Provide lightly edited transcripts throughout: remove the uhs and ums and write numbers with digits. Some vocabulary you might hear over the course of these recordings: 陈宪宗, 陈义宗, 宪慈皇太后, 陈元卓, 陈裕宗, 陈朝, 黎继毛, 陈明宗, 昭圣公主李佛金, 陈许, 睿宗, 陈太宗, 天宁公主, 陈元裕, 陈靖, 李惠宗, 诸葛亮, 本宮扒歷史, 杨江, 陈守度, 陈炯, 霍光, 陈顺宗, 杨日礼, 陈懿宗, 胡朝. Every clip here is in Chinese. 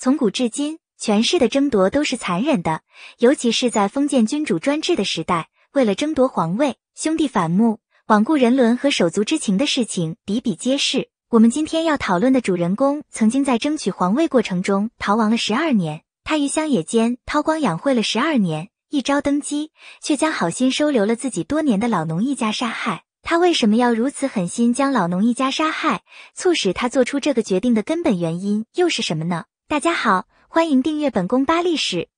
从古至今，权势的争夺都是残忍的，尤其是在封建君主专制的时代，为了争夺皇位，兄弟反目、罔顾人伦和手足之情的事情比比皆是。我们今天要讨论的主人公曾经在争取皇位过程中逃亡了12年，他于乡野间韬光养晦了12年，一朝登基，却将好心收留了自己多年的老农一家杀害。他为什么要如此狠心将老农一家杀害？促使他做出这个决定的根本原因又是什么呢？大家好，欢迎订阅本宫八历史。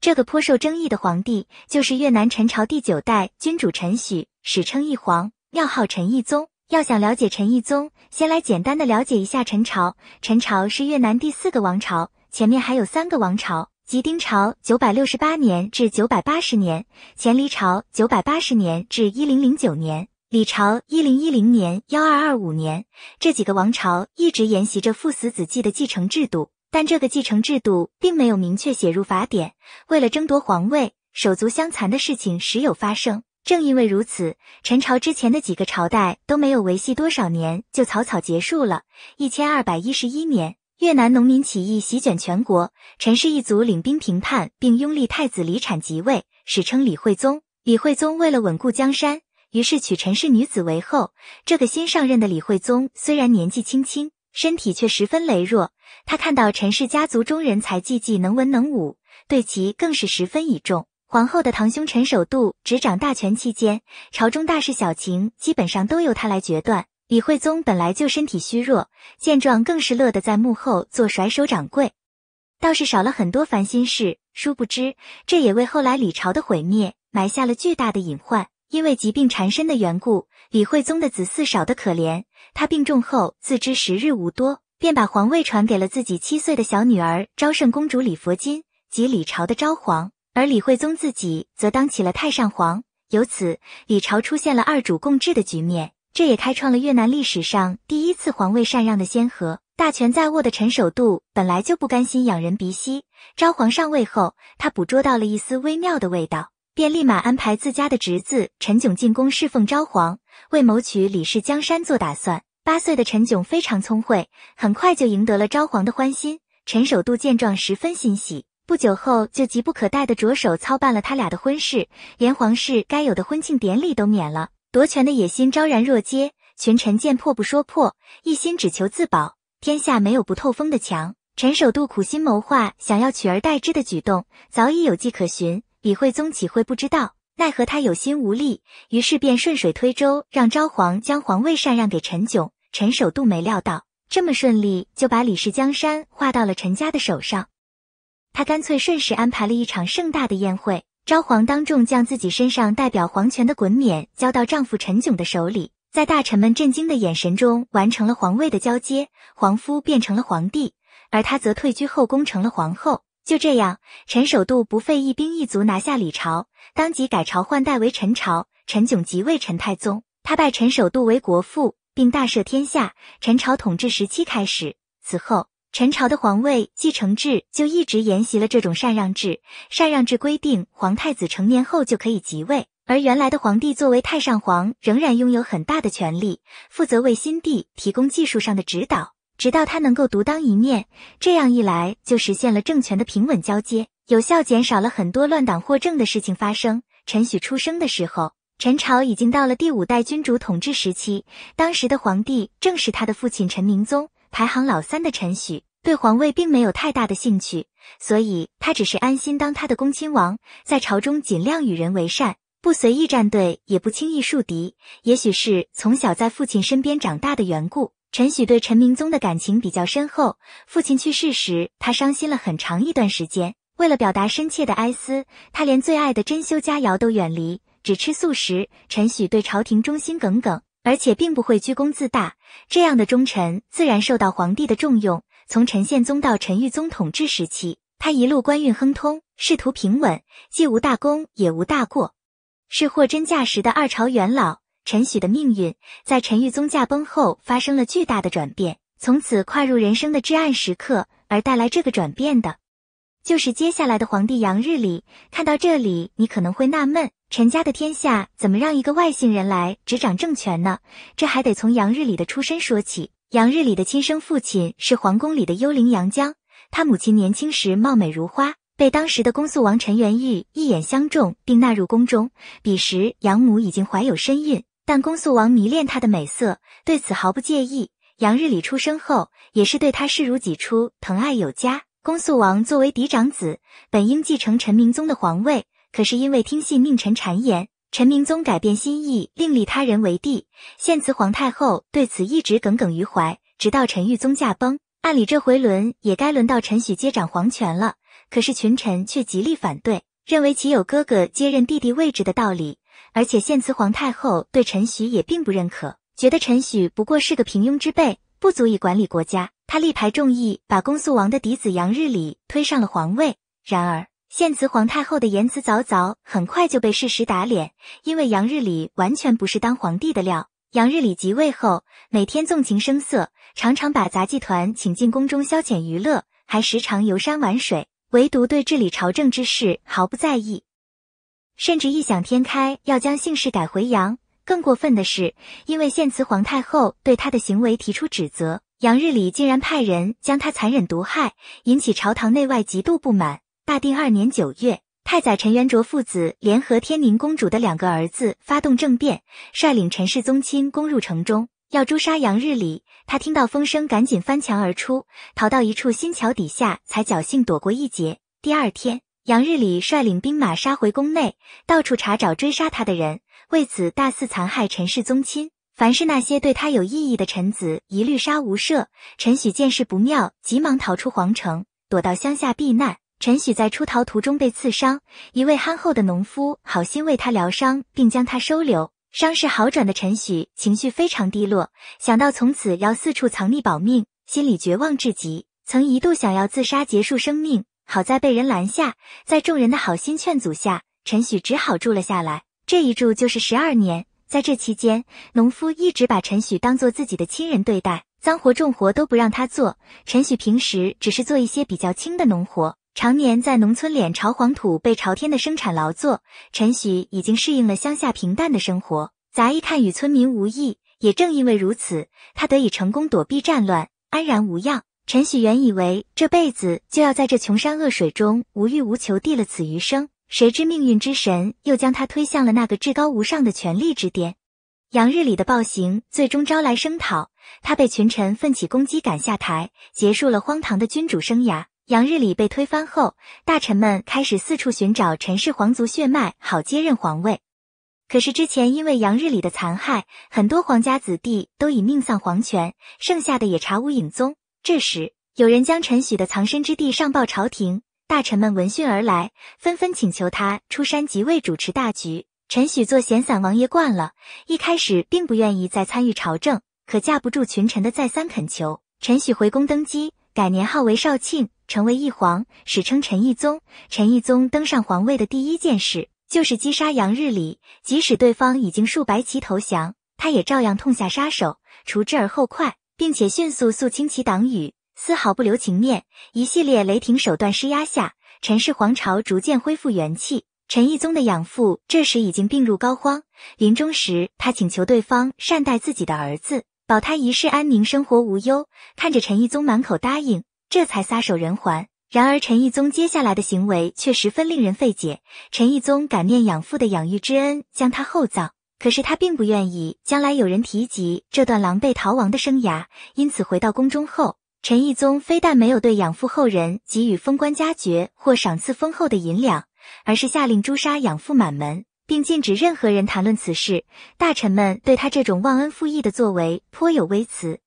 这个颇受争议的皇帝就是越南陈朝第9代君主陈许，史称义皇，庙号陈义宗。要想了解陈义宗，先来简单的了解一下陈朝。陈朝是越南第4个王朝，前面还有3个王朝，即丁朝968年至980年，前黎朝980年至1009年，李朝1010年 1225 年。这几个王朝一直沿袭着父死子继的继承制度，但这个继承制度并没有明确写入法典，为了争夺皇位，手足相残的事情时有发生。正因为如此，陈朝之前的几个朝代都没有维系多少年就草草结束了。1211年，越南农民起义席卷全国，陈氏一族领兵平叛，并拥立太子李产即位，史称李惠宗。李惠宗为了稳固江山，于是娶陈氏女子为后。这个新上任的李惠宗虽然年纪轻轻，身体却十分羸弱，他看到陈氏家族中人才济济，能文能武，对其更是十分倚重。皇后的堂兄陈守度执掌大权期间，朝中大事小情基本上都由他来决断。李惠宗本来就身体虚弱，见状更是乐得在幕后做甩手掌柜，倒是少了很多烦心事。殊不知，这也为后来李朝的毁灭埋下了巨大的隐患。因为疾病缠身的缘故，李惠宗的子嗣少得可怜，他病重后自知时日无多，便把皇位传给了自己7岁的小女儿昭圣公主李佛金，即李朝的昭皇。而李惠宗自己则当起了太上皇，由此李朝出现了二主共治的局面，这也开创了越南历史上第一次皇位禅让的先河。大权在握的陈守度本来就不甘心仰人鼻息，昭皇上位后，他捕捉到了一丝微妙的味道，便立马安排自家的侄子陈炯进宫侍奉昭皇，为谋取李氏江山做打算。8岁的陈炯非常聪慧，很快就赢得了昭皇的欢心。陈守度见状十分欣喜，不久后就急不可待地着手操办了他俩的婚事，连皇室该有的婚庆典礼都免了。夺权的野心昭然若揭，群臣见破不说破，一心只求自保，天下没有不透风的墙。陈守度苦心谋划，想要取而代之的举动早已有迹可循，李惠宗岂会不知道？奈何他有心无力，于是便顺水推舟，让昭皇将皇位禅让给陈炯。陈守度没料到这么顺利就把李氏江山划到了陈家的手上，他干脆顺势安排了一场盛大的宴会，昭皇当众将自己身上代表皇权的衮冕交到丈夫陈炯的手里，在大臣们震惊的眼神中完成了皇位的交接，皇夫变成了皇帝，而她则退居后宫成了皇后。就这样，陈守度不费一兵一卒拿下李朝，当即改朝换代为陈朝，陈炯即位陈太宗，他拜陈守度为国父，并大赦天下。陈朝统治时期开始，此后陈朝的皇位继承制就一直沿袭了这种禅让制。禅让制规定皇太子成年后就可以即位，而原来的皇帝作为太上皇仍然拥有很大的权力，负责为新帝提供技术上的指导，直到他能够独当一面。这样一来就实现了政权的平稳交接，有效减少了很多乱党获政的事情发生。陈许出生的时候，陈朝已经到了第5代君主统治时期，当时的皇帝正是他的父亲陈明宗。排行老3的陈许对皇位并没有太大的兴趣，所以他只是安心当他的恭亲王，在朝中尽量与人为善，不随意站队，也不轻易树敌。也许是从小在父亲身边长大的缘故，陈许对陈明宗的感情比较深厚。父亲去世时，他伤心了很长一段时间，为了表达深切的哀思，他连最爱的珍馐佳肴都远离，只吃素食。陈许对朝廷忠心耿耿，而且并不会居功自大，这样的忠臣自然受到皇帝的重用。从陈宪宗到陈裕宗统治时期，他一路官运亨通，仕途平稳，既无大功也无大过，是货真价实的二朝元老。陈许的命运在陈裕宗驾崩后发生了巨大的转变，从此跨入人生的至暗时刻，而带来这个转变的就是接下来的皇帝杨日礼。看到这里，你可能会纳闷，陈家的天下怎么让一个外姓人来执掌政权呢？这还得从杨日礼的出身说起。杨日礼的亲生父亲是皇宫里的幽灵杨江，他母亲年轻时貌美如花，被当时的恭肃王陈元裕一眼相中，并纳入宫中。彼时养母已经怀有身孕，但恭肃王迷恋她的美色，对此毫不介意。杨日礼出生后，也是对她视如己出，疼爱有加。恭肃王作为嫡长子，本应继承陈明宗的皇位，可是因为听信佞臣谗言，陈明宗改变心意，另立他人为帝。宪慈皇太后对此一直耿耿于怀，直到陈裕宗驾崩。按理这回轮也该轮到陈许接掌皇权了，可是群臣却极力反对，认为岂有哥哥接任弟弟位置的道理。而且宪慈皇太后对陈许也并不认可，觉得陈许不过是个平庸之辈，不足以管理国家。他力排众议，把恭肃王的嫡子杨日礼推上了皇位。然而宪慈皇太后的言辞凿凿，很快就被事实打脸，因为杨日礼完全不是当皇帝的料。杨日礼即位后，每天纵情声色，常常把杂技团请进宫中消遣娱乐，还时常游山玩水，唯独对治理朝政之事毫不在意，甚至异想天开，要将姓氏改回杨。更过分的是，因为宪慈皇太后对他的行为提出指责，杨日礼竟然派人将他残忍毒害，引起朝堂内外极度不满。大定2年9月，太宰陈元卓父子联合天宁公主的2个儿子发动政变，率领陈氏宗亲攻入城中，要诛杀杨日礼。他听到风声，赶紧翻墙而出，逃到一处新桥底下，才侥幸躲过一劫。第二天，杨日礼率领兵马杀回宫内，到处查找追杀他的人，为此大肆残害陈氏宗亲。凡是那些对他有异议的臣子，一律杀无赦。陈许见势不妙，急忙逃出皇城，躲到乡下避难。陈许在出逃途中被刺伤，一位憨厚的农夫好心为他疗伤，并将他收留。伤势好转的陈许情绪非常低落，想到从此要四处藏匿保命，心里绝望至极，曾一度想要自杀结束生命，好在被人拦下。在众人的好心劝阻下，陈许只好住了下来，这一住就是12年。在这期间，农夫一直把陈许当作自己的亲人对待，脏活重活都不让他做。陈许平时只是做一些比较轻的农活，常年在农村脸朝黄土背朝天的生产劳作，陈许已经适应了乡下平淡的生活。杂役看与村民无异，也正因为如此，他得以成功躲避战乱，安然无恙。陈许原以为这辈子就要在这穷山恶水中无欲无求地了此余生，谁知命运之神又将他推向了那个至高无上的权力之巅。杨日礼的暴行最终招来声讨，他被群臣奋起攻击，赶下台，结束了荒唐的君主生涯。杨日礼被推翻后，大臣们开始四处寻找陈氏皇族血脉，好接任皇位。可是之前因为杨日礼的残害，很多皇家子弟都已命丧皇权，剩下的也查无影踪。这时，有人将陈许的藏身之地上报朝廷，大臣们闻讯而来，纷纷请求他出山即位，主持大局。陈许做闲散王爷惯了，一开始并不愿意再参与朝政，可架不住群臣的再三恳求，陈许回宫登基，改年号为绍庆，成为义皇，史称陈义宗。陈义宗登上皇位的第一件事就是击杀杨日礼，即使对方已经数百起投降，他也照样痛下杀手，除之而后快，并且迅速肃清其党羽，丝毫不留情面。一系列雷霆手段施压下，陈氏皇朝逐渐恢复元气。陈义宗的养父这时已经病入膏肓，临终时他请求对方善待自己的儿子，保他一世安宁生活无忧，看着陈义宗满口答应，这才撒手人寰。然而陈义宗接下来的行为却十分令人费解。陈义宗感念养父的养育之恩，将他厚葬，可是他并不愿意将来有人提及这段狼狈逃亡的生涯，因此回到宫中后，陈义宗非但没有对养父后人给予封官加爵或赏赐丰厚的银两，而是下令诛杀养父满门，并禁止任何人谈论此事。大臣们对他这种忘恩负义的作为颇有微词，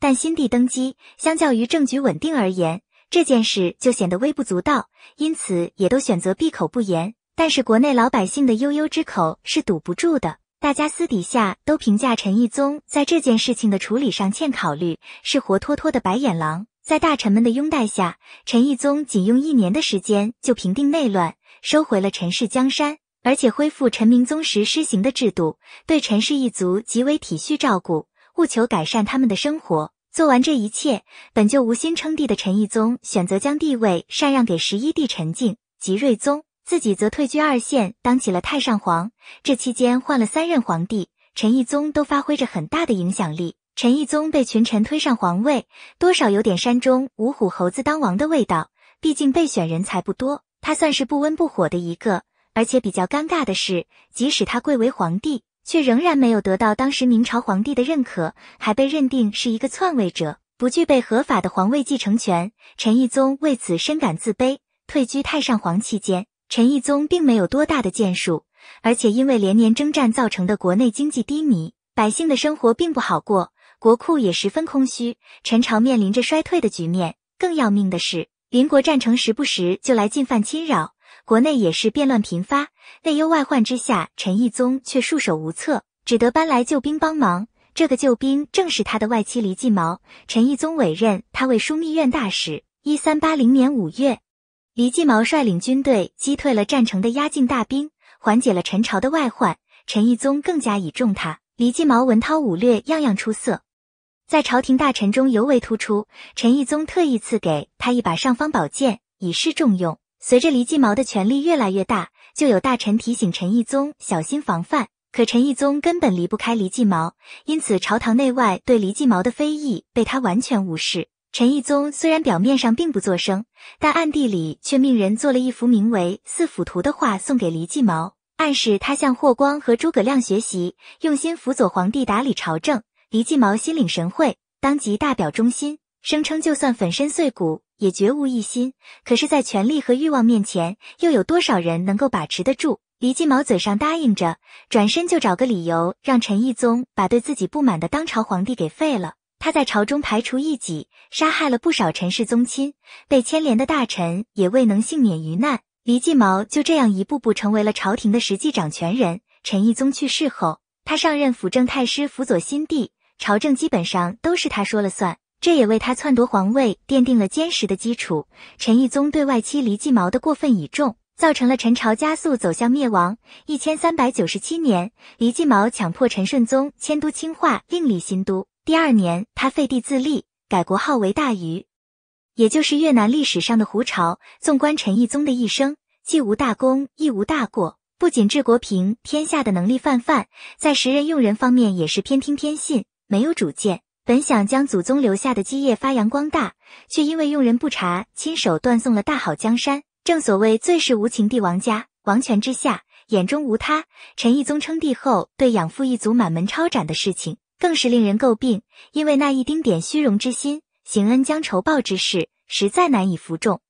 但新帝登基，相较于政局稳定而言，这件事就显得微不足道，因此也都选择闭口不言。但是国内老百姓的悠悠之口是堵不住的，大家私底下都评价陈义宗在这件事情的处理上欠考虑，是活脱脱的白眼狼。在大臣们的拥戴下，陈义宗仅用1年的时间就平定内乱，收回了陈氏江山，而且恢复陈明宗时施行的制度，对陈氏一族极为体恤照顾，务求改善他们的生活。做完这一切，本就无心称帝的陈义宗选择将帝位禅让给11弟陈靖、即睿宗，自己则退居2线，当起了太上皇。这期间换了3任皇帝，陈义宗都发挥着很大的影响力，陈懿宗被群臣推上皇位，多少有点山中五虎猴子当王的味道。毕竟备选人才不多，他算是不温不火的一个。而且比较尴尬的是，即使他贵为皇帝，却仍然没有得到当时明朝皇帝的认可，还被认定是一个篡位者，不具备合法的皇位继承权。陈懿宗为此深感自卑。退居太上皇期间，陈懿宗并没有多大的建树，而且因为连年征战造成的国内经济低迷，百姓的生活并不好过。国库也十分空虚，陈朝面临着衰退的局面。更要命的是，邻国战城时不时就来进犯侵扰，国内也是变乱频发。内忧外患之下，陈懿宗却束手无策，只得搬来救兵帮忙。这个救兵正是他的外戚黎继毛。陈懿宗委任他为枢密院大使。1380年5月，黎继毛率领军队击退了战城的压境大兵，缓解了陈朝的外患。陈懿宗更加倚重他。黎继毛文韬武略，样样出色，在朝廷大臣中尤为突出。陈懿宗特意赐给他一把尚方宝剑，以示重用。随着黎继毛的权力越来越大，就有大臣提醒陈懿宗小心防范，可陈懿宗根本离不开黎继毛，因此朝堂内外对黎继毛的非议被他完全无视。陈懿宗虽然表面上并不作声，但暗地里却命人做了一幅名为《四辅图》的画送给黎继毛，暗示他向霍光和诸葛亮学习，用心辅佐皇帝打理朝政。黎继毛心领神会，当即大表忠心，声称就算粉身碎骨也绝无一心。可是在权力和欲望面前，又有多少人能够把持得住？黎继毛嘴上答应着，转身就找个理由让陈懿宗把对自己不满的当朝皇帝给废了。他在朝中排除异己，杀害了不少陈氏宗亲，被牵连的大臣也未能幸免于难。黎继毛就这样一步步成为了朝廷的实际掌权人。陈懿宗去世后，他上任辅政太师，辅佐新帝，朝政基本上都是他说了算，这也为他篡夺皇位奠定了坚实的基础。陈懿宗对外戚黎继毛的过分倚重，造成了陈朝加速走向灭亡。1397年，黎继毛强迫陈顺宗迁都清化，另立新都。第二年，他废帝自立，改国号为大虞，也就是越南历史上的胡朝。纵观陈懿宗的一生，既无大功，亦无大过。不仅治国平天下的能力泛泛，在识人用人方面也是偏听偏信，没有主见。本想将祖宗留下的基业发扬光大，却因为用人不察，亲手断送了大好江山。正所谓最是无情帝王家，王权之下眼中无他。陈懿宗称帝后，对养父一族满门抄斩的事情更是令人诟病，因为那一丁点虚荣之心，行恩将仇报之事，实在难以服众。